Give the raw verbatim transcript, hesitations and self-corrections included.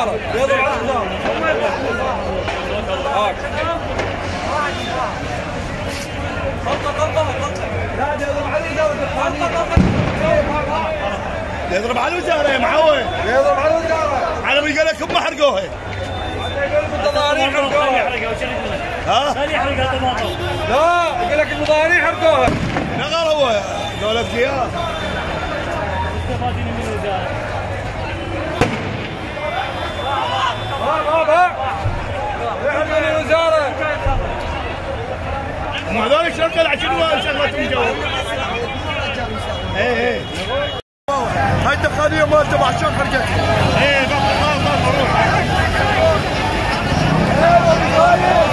حجاره بيض العقدام هاك يضرب على الوزاره يا معود يضرب على الوزاره على من قال لك هم حرقوها المظاهرين حرقوها ها؟ ثاني حرقها طماطم لا يقول لك المظاهرين حرقوها نغر هو دولة زياد ما هذول شغل عشان شغلتهم جو. ايه ايه. هاي التقنية مالته بعد شلون حرقتها. ايه بطل خلاص بطل روح.